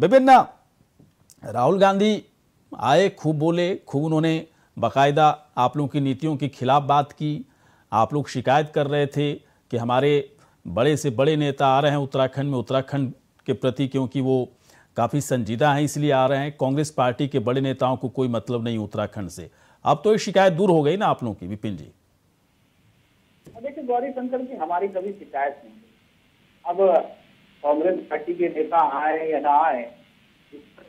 विभिन्न राहुल गांधी आए, खूब बोले, खूब उन्होंने बाकायदा आप लोगों की नीतियों के खिलाफ बात की। आप लोग शिकायत कर रहे थे कि हमारे बड़े से बड़े नेता आ रहे हैं उत्तराखंड में, उत्तराखंड के प्रति क्योंकि वो काफ़ी संजीदा हैं इसलिए आ रहे हैं, कांग्रेस पार्टी के बड़े नेताओं को कोई मतलब नहीं उत्तराखंड से। अब तो ये शिकायत दूर हो गई ना आप लोगों की, विपिन जी? देखिए गौरी शंकर जी, हमारी कभी शिकायत नहीं। अब कांग्रेस पार्टी के नेता आए या ना आए,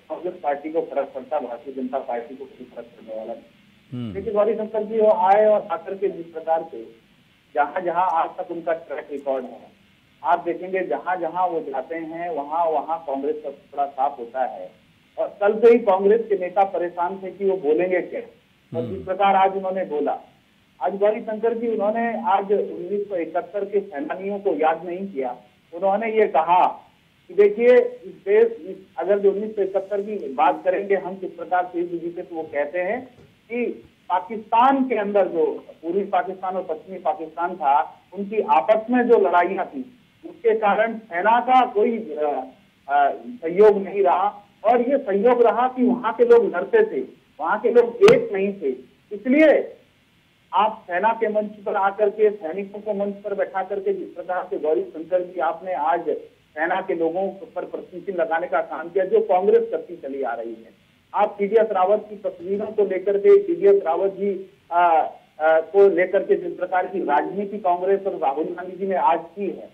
कांग्रेस पार्टी को फर्क पड़ता, भारतीय जनता पार्टी को कोई फर्क पड़ने वाला नहीं। लेकिन गौरी शंकर जी वो आए और आकर के जिस प्रकार से जहाँ जहाँ आज तक उनका ट्रैक रिकॉर्ड है, आप देखेंगे जहाँ जहाँ वो जाते हैं वहाँ वहाँ कांग्रेस का थोड़ा साफ होता है। और कल से ही कांग्रेस के नेता परेशान थे कि वो बोलेंगे क्या, और जिस प्रकार आज उन्होंने बोला, आज गौरी शंकर जी उन्होंने आज 1971 के सेनानियों को याद नहीं किया। उन्होंने ये कहा कि देखिए इस देश, अगर जो 1971 की बात करेंगे हम किस प्रकार से जीते, तो वो कहते हैं कि पाकिस्तान के अंदर जो पूर्वी पाकिस्तान और पश्चिमी पाकिस्तान था, उनकी आपस में जो लड़ाइयां थी उसके कारण सेना का कोई सहयोग नहीं रहा, और ये सहयोग रहा कि वहां के लोग लड़ते थे, वहां के लोग एक नहीं थे। इसलिए आप सेना के मंच पर आकर के सैनिकों को मंच पर बैठा करके जिस प्रकार से गौरी शंकर जी आपने आज सेना के लोगों पर प्रश्नचिन्ह लगाने का काम किया, जो कांग्रेस करती चली आ रही है। आप सीडीएस रावत की तस्वीरों को लेकर के, सीडीएस रावत जी को लेकर के जिस प्रकार की राजनीति कांग्रेस और राहुल गांधी जी ने आज की है,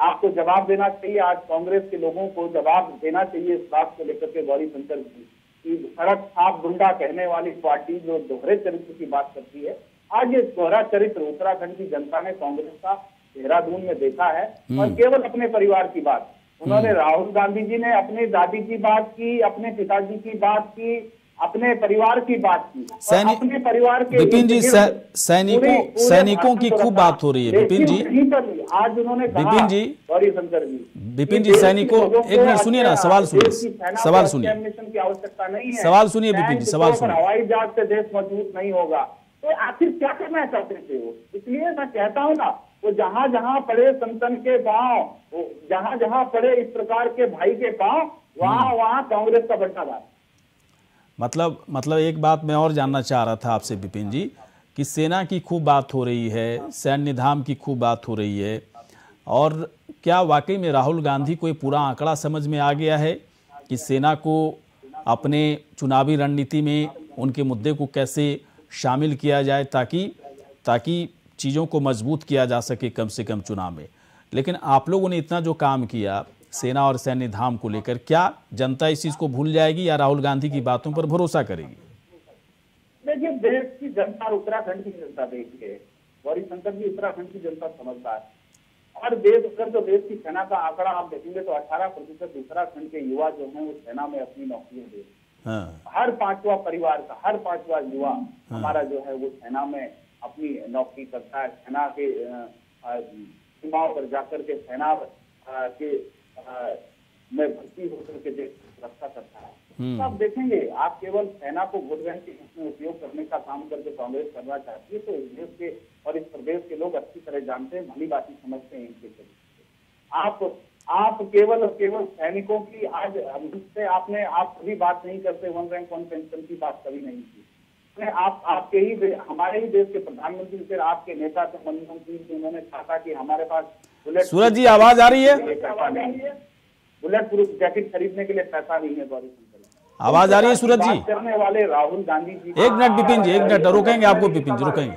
आपको जवाब देना चाहिए, आज कांग्रेस के लोगों को जवाब देना चाहिए इस बात को लेकर के गौरी शंकर जी की सड़क साफ गुंडा कहने वाली पार्टी जो दोहरे चरित्र की बात करती है, आज ये दोहरा चरित्र उत्तराखंड की जनता ने कांग्रेस का देहरादून में देखा है। और केवल अपने परिवार की बात, उन्होंने राहुल गांधी जी ने अपने दादी की बात की, अपने पिताजी की बात की, अपने परिवार की बात की, अपने परिवार के विपिन जी सैनिकों की खूब बात हो रही है। विपिन जी आज उन्होंने विपिन जी गौरी शंकर जी विपिन जी सैनिकों, एक मिनट सुनिए ना, सवाल सुनिए की आवश्यकता नहीं है, सवाल सुनिए विपिन जी, सवाल सुनिए। हवाई जहाज से देश मजबूत नहीं होगा, तो आखिर क्या करना चाहते थे वो? इसलिए मैं कहता हूँ ना, वो जहाँ जहाँ पड़े संतन के पांव, जहाँ जहाँ पड़े इस प्रकार के भाई के पांव, वहाँ वहाँ कांग्रेस का बंटावार। मतलब एक बात मैं और जानना चाह रहा था आपसे विपिन जी, कि सेना की खूब बात हो रही है, सैन्य धाम की खूब बात हो रही है, और क्या वाकई में राहुल गांधी को ये पूरा आंकड़ा समझ में आ गया है कि सेना को अपने चुनावी रणनीति में उनके मुद्दे को कैसे शामिल किया जाए ताकि चीज़ों को मजबूत किया जा सके कम से कम चुनाव में। लेकिन आप लोगों ने इतना जो काम किया सेना और सैन्य धाम को लेकर, क्या जनता इस चीज़ को भूल जाएगी या राहुल गांधी की बातों पर भरोसा करेगी? देखिए देश की जनता, उत्तराखंड की जनता देख के गौरी शंकर जी, उत्तराखंड की जनता समझदार है। और देश की सेना का आंकड़ा आप देखेंगे तो 18% उत्तराखंड के युवा जो है वो सेना में अपनी नौकरी दे, हर पांचवा परिवार का, हर पांचवा युवा हमारा जो है वो सेना में अपनी नौकरी करता है, सेना के सीमाओं पर जाकर के सेना के में भर्ती होकर के रक्षा करता है। तो आप देखेंगे, आप केवल सेना को वोट बैंक के इसमें उपयोग करने का काम करके कांग्रेस करना चाहती है, तो इस देश के और इस प्रदेश के लोग अच्छी तरह जानते हैं, भली बात ही समझते हैं इनके तरीके। आप केवल और केवल सैनिकों की आज से आपने आप कभी बात नहीं करते, वन रैंक वन पेंशन की बात कभी नहीं की। आपके ही हमारे ही देश के प्रधानमंत्री से आपके नेता मनमोहन सिंह जी, उन्होंने कहा कि हमारे पास बुलेट, सूरज जी आवाज आ रही है, बुलेट प्रूफ जैकेट खरीदने के लिए पैसा नहीं है। गौरी आवाज आ रही है सूरज जी? करने वाले राहुल गांधी जी। एक मिनट विपिन जी, एक मिनट, रुकेंगे आपको विपिन जी, रुकेंगे।